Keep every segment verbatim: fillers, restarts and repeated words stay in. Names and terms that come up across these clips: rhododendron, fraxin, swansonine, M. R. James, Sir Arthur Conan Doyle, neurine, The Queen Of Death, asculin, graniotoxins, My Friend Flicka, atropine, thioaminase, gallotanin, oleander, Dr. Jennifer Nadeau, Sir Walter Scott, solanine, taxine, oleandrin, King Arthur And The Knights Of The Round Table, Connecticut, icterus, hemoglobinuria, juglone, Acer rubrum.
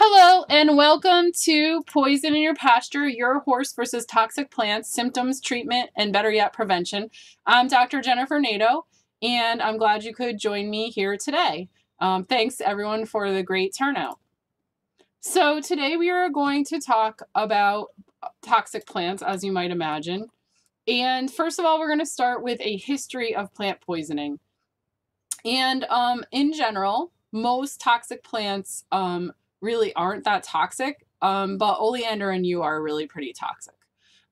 Hello and welcome to Poison in Your Pasture, Your Horse versus Toxic Plants, Symptoms, Treatment, and Better Yet Prevention. I'm Doctor Jennifer Nadeau, and I'm glad you could join me here today. Um, thanks everyone for the great turnout. So today we are going to talk about toxic plants, as you might imagine. And first of all, we're going to start with a history of plant poisoning. And um, in general, most toxic plants um, really aren't that toxic, um, but oleander and yew are really pretty toxic.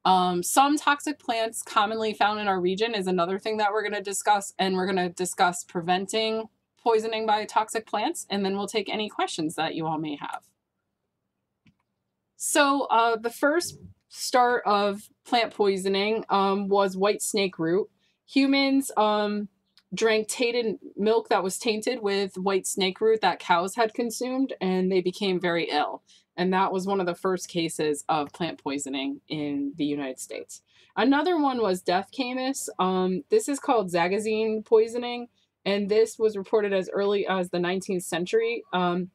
Um, some toxic plants commonly found in our region is another thing that we're going to discuss, and we're going to discuss preventing poisoning by toxic plants, and then we'll take any questions that you all may have. So uh, the first start of plant poisoning um, was white snake root. Humans um, drank tainted milk that was tainted with white snake root that cows had consumed, and they became very ill. And that was one of the first cases of plant poisoning in the United States. Another one was death camas. Um, this is called zagazine poisoning, and this was reported as early as the nineteenth century. Um,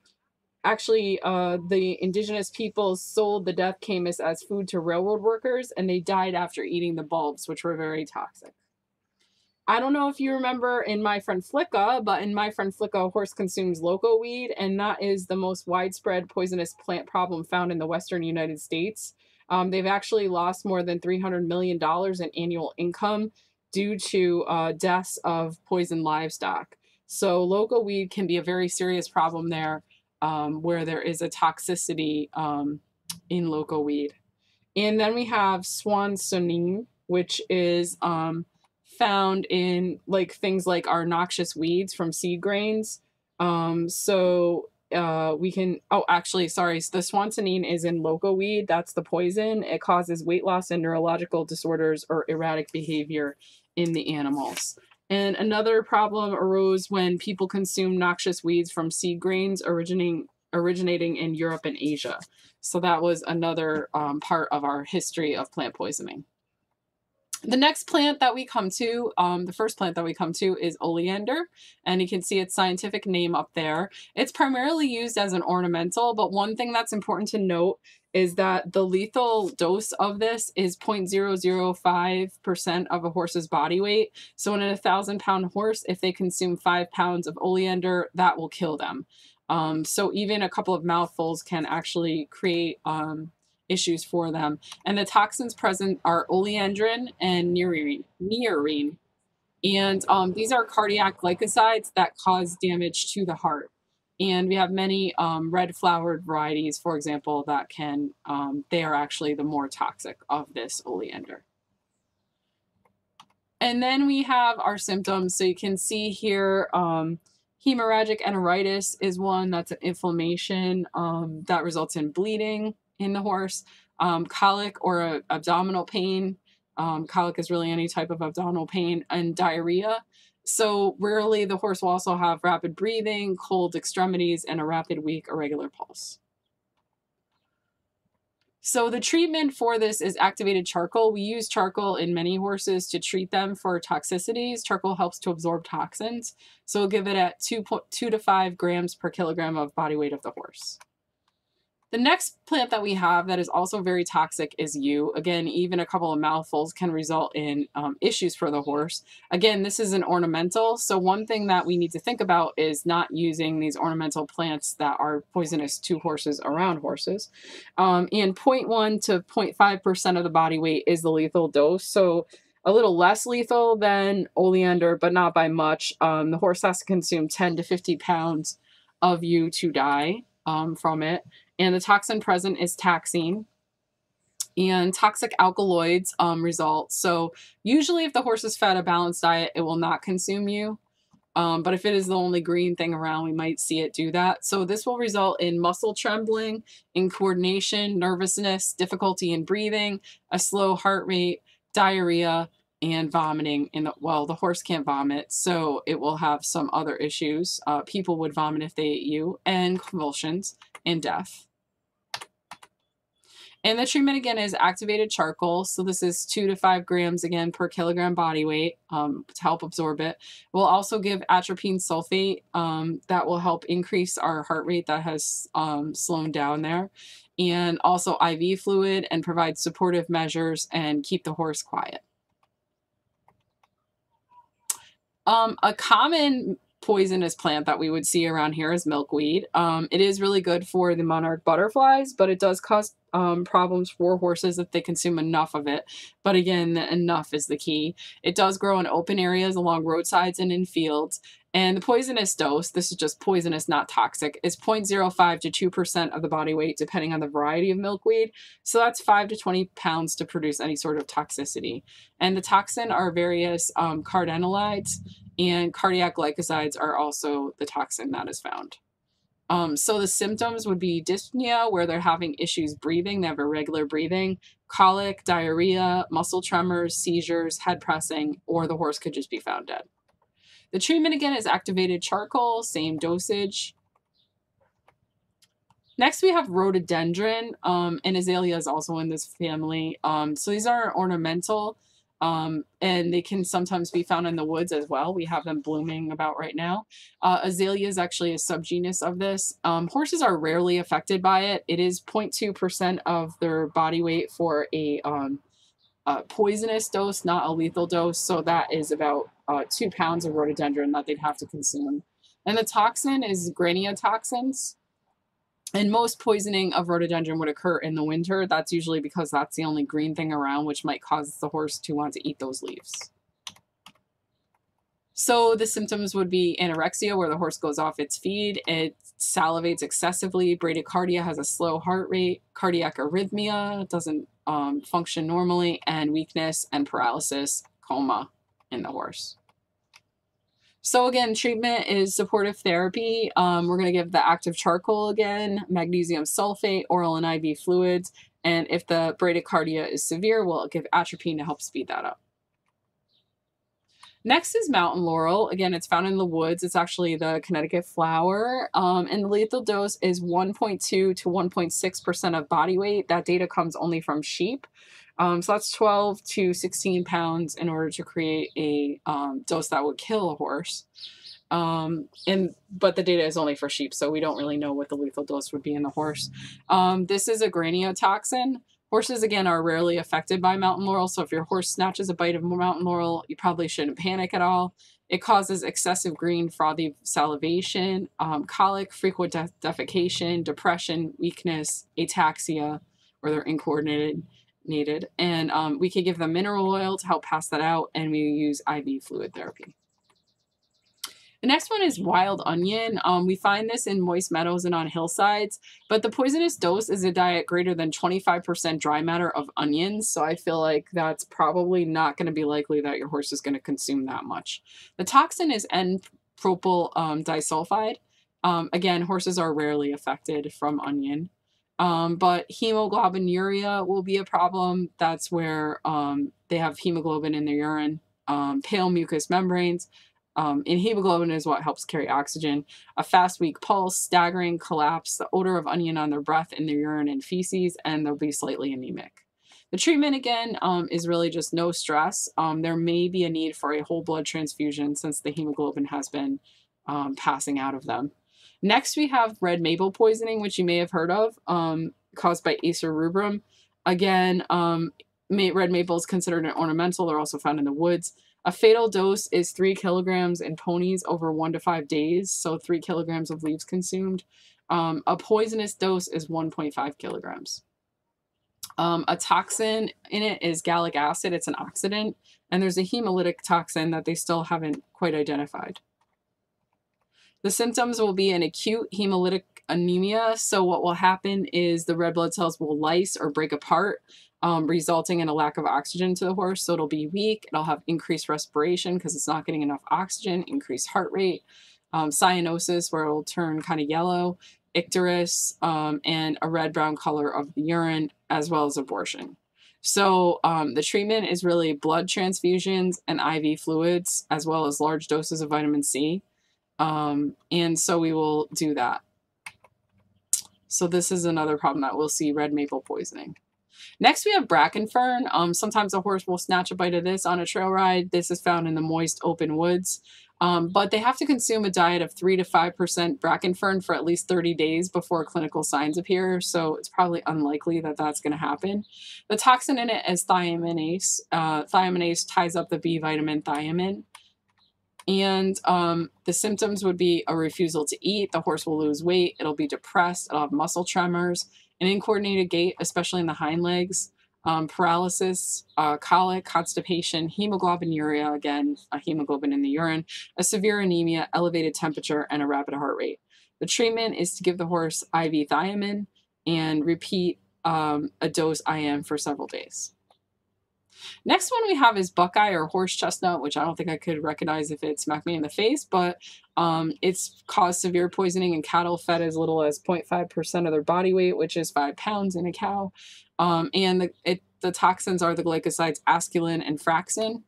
Actually, uh, the indigenous peoples sold the death camas as food to railroad workers, and they died after eating the bulbs, which were very toxic. I don't know if you remember in My Friend Flicka, but in My Friend Flicka, a horse consumes loco weed, and that is the most widespread poisonous plant problem found in the western United States. Um, they've actually lost more than three hundred million dollars in annual income due to uh, deaths of poisoned livestock. So loco weed can be a very serious problem there. Um, where there is a toxicity um, in loco weed. And then we have swansonine, which is um, found in like things like our noxious weeds from seed grains. Um, so uh, we can, oh, actually, sorry, the swansonine is in loco weed. That's the poison. It causes weight loss and neurological disorders or erratic behavior in the animals. And another problem arose when people consumed noxious weeds from seed grains originating, originating in Europe and Asia. So that was another um, part of our history of plant poisoning. The next plant that we come to, um, the first plant that we come to is oleander, and you can see its scientific name up there. It's primarily used as an ornamental, but one thing that's important to note is that the lethal dose of this is zero point zero zero five percent of a horse's body weight. So in a thousand pound horse, if they consume five pounds of oleander, that will kill them. Um, so even a couple of mouthfuls can actually create um, issues for them. And the toxins present are oleandrin and neurine. neurine. And um, these are cardiac glycosides that cause damage to the heart. And we have many um, red flowered varieties, for example, that can, um, they are actually the more toxic of this oleander. And then we have our symptoms. So you can see here, um, hemorrhagic enteritis is one. That's an inflammation um, that results in bleeding in the horse. Um, colic or a, abdominal pain. Um, colic is really any type of abdominal pain, and diarrhea. So rarely the horse will also have rapid breathing, cold extremities, and a rapid, weak, irregular pulse. So the treatment for this is activated charcoal. We use charcoal in many horses to treat them for toxicities. Charcoal helps to absorb toxins. So we'll give it at two, two to five grams per kilogram of body weight of the horse. The next plant that we have that is also very toxic is yew. Again, even a couple of mouthfuls can result in um, issues for the horse. Again, this is an ornamental. So one thing that we need to think about is not using these ornamental plants that are poisonous to horses around horses. Um, and zero point one to zero point five percent of the body weight is the lethal dose. So a little less lethal than oleander, but not by much. Um, the horse has to consume ten to fifty pounds of yew to die um, from it. And the toxin present is taxine, and toxic alkaloids um, result. So usually if the horse is fed a balanced diet, it will not consume you. Um, but if it is the only green thing around, we might see it do that. So this will result in muscle trembling, in coordination, nervousness, difficulty in breathing, a slow heart rate, diarrhea, and vomiting. In the, well, the horse can't vomit, so it will have some other issues. Uh, people would vomit if they ate you, and convulsions and death. And the treatment again is activated charcoal. So this is two to five grams again per kilogram body weight um, to help absorb it. We'll also give atropine sulfate um, that will help increase our heart rate that has um, slowed down there, and also I V fluid, and provide supportive measures and keep the horse quiet. Um, a common poisonous plant that we would see around here is milkweed. Um, it is really good for the monarch butterflies, but it does cause um, problems for horses if they consume enough of it. But again, enough is the key. It does grow in open areas along roadsides and in fields. And the poisonous dose, this is just poisonous, not toxic, is zero point zero five to two percent of the body weight, depending on the variety of milkweed. So that's five to twenty pounds to produce any sort of toxicity. And the toxin are various um, cardenolides, and cardiac glycosides are also the toxin that is found. Um, so the symptoms would be dyspnea, where they're having issues breathing, they have irregular breathing, colic, diarrhea, muscle tremors, seizures, head pressing, or the horse could just be found dead. The treatment again is activated charcoal, same dosage. Next, we have rhododendron, um, and azalea is also in this family. Um, so these are ornamental, um, and they can sometimes be found in the woods as well. We have them blooming about right now. Uh, azalea is actually a subgenus of this. Um, horses are rarely affected by it. It is zero point two percent of their body weight for a um, Uh, poisonous dose, not a lethal dose, so that is about uh, two pounds of rhododendron that they'd have to consume. And the toxin is graniotoxins, and most poisoning of rhododendron would occur in the winter. That's usually because that's the only green thing around, which might cause the horse to want to eat those leaves. So the symptoms would be anorexia, where the horse goes off its feed, it salivates excessively, bradycardia, has a slow heart rate, cardiac arrhythmia, doesn't um, function normally, and weakness and paralysis, coma in the horse. So again, treatment is supportive therapy. Um, we're going to give the active charcoal again, magnesium sulfate, oral and I V fluids, and if the bradycardia is severe, we'll give atropine to help speed that up. Next is mountain laurel. Again, it's found in the woods. It's actually the Connecticut flower. Um, and the lethal dose is one point two to one point six percent of body weight. That data comes only from sheep. Um, so that's twelve to sixteen pounds in order to create a um, dose that would kill a horse. Um, and but the data is only for sheep, so we don't really know what the lethal dose would be in the horse. Um, this is a graniotoxin. Horses, again, are rarely affected by mountain laurel, so if your horse snatches a bite of mountain laurel, you probably shouldn't panic at all. It causes excessive green, frothy salivation, um, colic, frequent def defecation, depression, weakness, ataxia, where they're incoordinated, needed. And um, we could give them mineral oil to help pass that out, and we use I V fluid therapy. The next one is wild onion. Um, we find this in moist meadows and on hillsides, but the poisonous dose is a diet greater than twenty-five percent dry matter of onions, so I feel like that's probably not going to be likely that your horse is going to consume that much. The toxin is N-propyl um, disulfide. Um, again, horses are rarely affected from onion, um, but hemoglobinuria will be a problem. That's where um, they have hemoglobin in their urine, um, pale mucous membranes, Um, and hemoglobin is what helps carry oxygen, a fast, weak pulse, staggering, collapse, the odor of onion on their breath, in their urine and feces, and they'll be slightly anemic. The treatment, again, um, is really just no stress. Um, there may be a need for a whole blood transfusion since the hemoglobin has been um, passing out of them. Next, we have red maple poisoning, which you may have heard of, um, caused by Acer rubrum. Again, um, red maple is considered an ornamental. They're also found in the woods. A fatal dose is three kilograms in ponies over one to five days, so three kilograms of leaves consumed. Um, a poisonous dose is one point five kilograms. Um, a toxin in it is gallic acid. It's an oxidant, and there's a hemolytic toxin that they still haven't quite identified. The symptoms will be an acute hemolytic anemia, so what will happen is the red blood cells will lyse or break apart, Um, resulting in a lack of oxygen to the horse. So it'll be weak, it'll have increased respiration because it's not getting enough oxygen, increased heart rate, um, cyanosis, where it'll turn kind of yellow, icterus, um, and a red-brown color of the urine, as well as abortion. So um, the treatment is really blood transfusions and I V fluids, as well as large doses of vitamin C. Um, and so we will do that. So this is another problem that we'll see, red maple poisoning. Next, we have brackenfern. Um, sometimes a horse will snatch a bite of this on a trail ride. This is found in the moist open woods. Um, but they have to consume a diet of three to five percent brackenfern for at least thirty days before clinical signs appear, so it's probably unlikely that that's going to happen. The toxin in it is thioaminase. Uh, thioaminase ties up the B vitamin thiamin. And um, the symptoms would be a refusal to eat. The horse will lose weight. It'll be depressed. It'll have muscle tremors, an incoordinated gait, especially in the hind legs. Um, paralysis, uh, colic, constipation, hemoglobinuria, again, a hemoglobin in the urine, a severe anemia, elevated temperature, and a rapid heart rate. The treatment is to give the horse I V thiamine and repeat um, a dose I M for several days. Next one we have is buckeye or horse chestnut, which I don't think I could recognize if it smacked me in the face, but um, it's caused severe poisoning in cattle fed as little as zero point five percent of their body weight, which is five pounds in a cow. Um, and the, it, the toxins are the glycosides asculin and fraxin.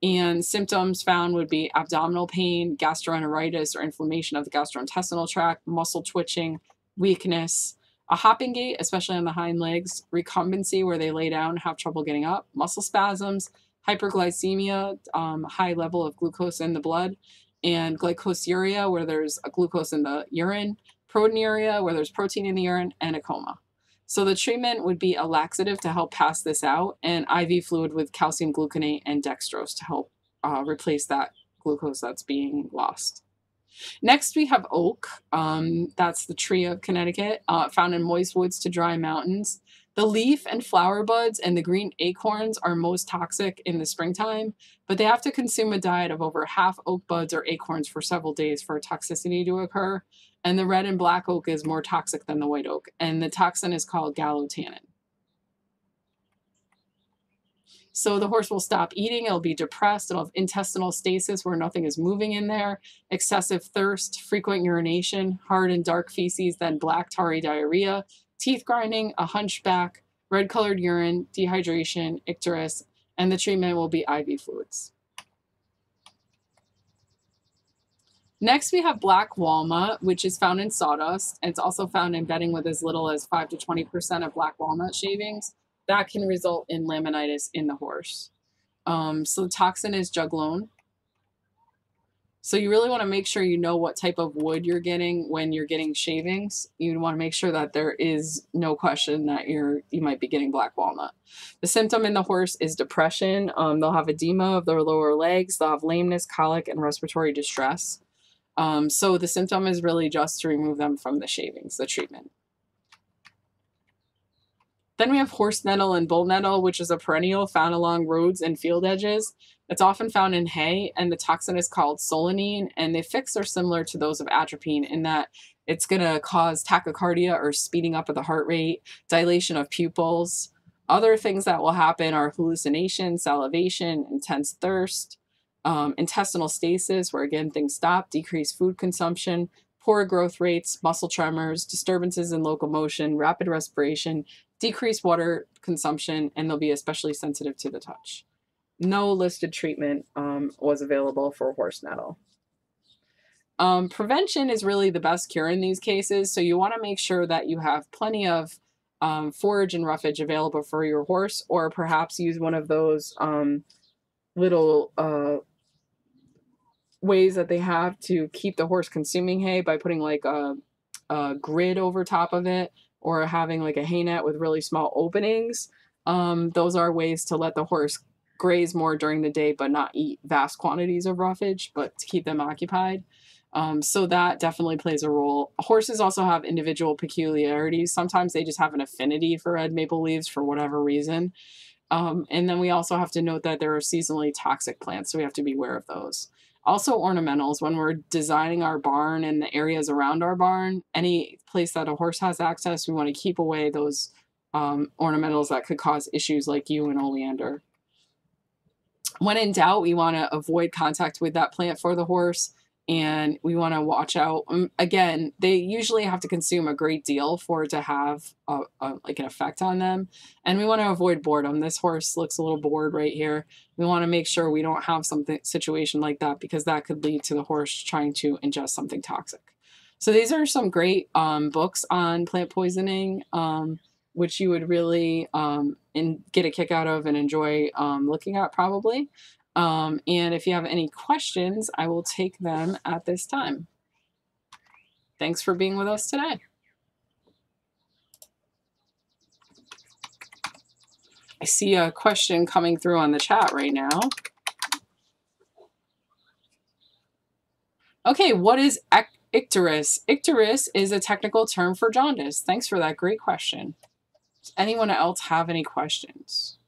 And symptoms found would be abdominal pain, gastroenteritis or inflammation of the gastrointestinal tract, muscle twitching, weakness, a hopping gait, especially on the hind legs, recumbency where they lay down and have trouble getting up, muscle spasms, hyperglycemia, um, high level of glucose in the blood, and glycosuria where there's a glucose in the urine, proteinuria where there's protein in the urine, and a coma. So the treatment would be a laxative to help pass this out and I V fluid with calcium gluconate and dextrose to help uh, replace that glucose that's being lost. Next, we have oak. Um, that's the tree of Connecticut, uh, found in moist woods to dry mountains. The leaf and flower buds and the green acorns are most toxic in the springtime, but they have to consume a diet of over half oak buds or acorns for several days for toxicity to occur. And the red and black oak is more toxic than the white oak, and the toxin is called gallotanin. So the horse will stop eating, it'll be depressed, it'll have intestinal stasis where nothing is moving in there, excessive thirst, frequent urination, hard and dark feces, then black tarry diarrhea, teeth grinding, a hunchback, red-colored urine, dehydration, icterus, and the treatment will be I V fluids. Next, we have black walnut, which is found in sawdust. It's also found in bedding with as little as five to twenty percent of black walnut shavings. That can result in laminitis in the horse. Um, so the toxin is juglone. So you really want to make sure you know what type of wood you're getting when you're getting shavings. You want to make sure that there is no question that you're, you might be getting black walnut. The symptom in the horse is depression. Um, they'll have edema of their lower legs. They'll have lameness, colic, and respiratory distress. Um, so the symptom is really just to remove them from the shavings, the treatment. Then we have horse nettle and bull nettle, which is a perennial found along roads and field edges. It's often found in hay, and the toxin is called solanine, and the effects are similar to those of atropine in that it's going to cause tachycardia or speeding up of the heart rate, dilation of pupils. Other things that will happen are hallucination, salivation, intense thirst, um, intestinal stasis, where again things stop, decreased food consumption, poor growth rates, muscle tremors, disturbances in locomotion, rapid respiration, decreased water consumption, and they'll be especially sensitive to the touch. No listed treatment um, was available for horse nettle. Um, prevention is really the best cure in these cases, so you want to make sure that you have plenty of um, forage and roughage available for your horse, or perhaps use one of those um, little uh, ways that they have to keep the horse consuming hay by putting like a, a grid over top of it, or having like a hay net with really small openings. Um, those are ways to let the horse graze more during the day but not eat vast quantities of roughage, but to keep them occupied. Um, so that definitely plays a role. Horses also have individual peculiarities. Sometimes they just have an affinity for red maple leaves for whatever reason. Um, and then we also have to note that there are seasonally toxic plants, so we have to be aware of those. Also ornamentals, when we're designing our barn and the areas around our barn, any place that a horse has access, we want to keep away those um, ornamentals that could cause issues like yew and oleander. When in doubt, we want to avoid contact with that plant for the horse, and we want to watch out. Um, again, they usually have to consume a great deal for it to have a, a, like an effect on them. And we want to avoid boredom. This horse looks a little bored right here. We want to make sure we don't have something situation like that, because that could lead to the horse trying to ingest something toxic. So these are some great um, books on plant poisoning. Um, which you would really um, and get a kick out of and enjoy um, looking at probably. Um, and if you have any questions, I will take them at this time. Thanks for being with us today. I see a question coming through on the chat right now. Okay, what is icterus? Icterus is a technical term for jaundice. Thanks for that great question. Does anyone else have any questions?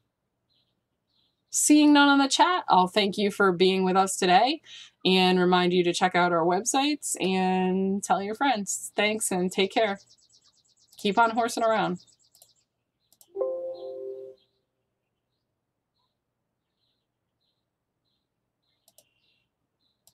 Seeing none on the chat, I'll thank you for being with us today and remind you to check out our websites and tell your friends. Thanks and take care. Keep on horsing around.